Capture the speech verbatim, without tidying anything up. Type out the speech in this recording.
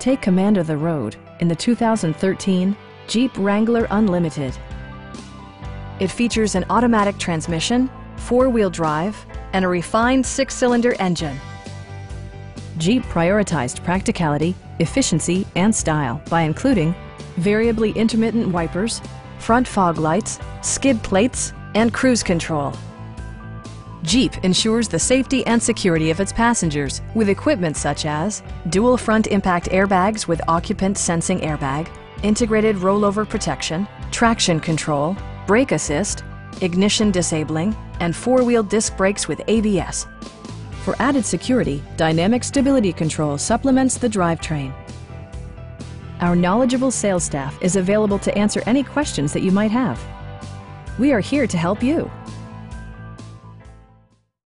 Take command of the road in the two thousand thirteen Jeep Wrangler Unlimited. It features an automatic transmission, four-wheel drive, and a refined six-cylinder engine. Jeep prioritized practicality, efficiency, and style by including variably intermittent wipers, front fog lights, skid plates, and cruise control. Jeep ensures the safety and security of its passengers with equipment such as dual front impact airbags with occupant sensing airbag, integrated rollover protection, traction control, brake assist, ignition disabling, and four-wheel disc brakes with A B S. For added security, Dynamic Stability Control supplements the drivetrain. Our knowledgeable sales staff is available to answer any questions that you might have. We are here to help you.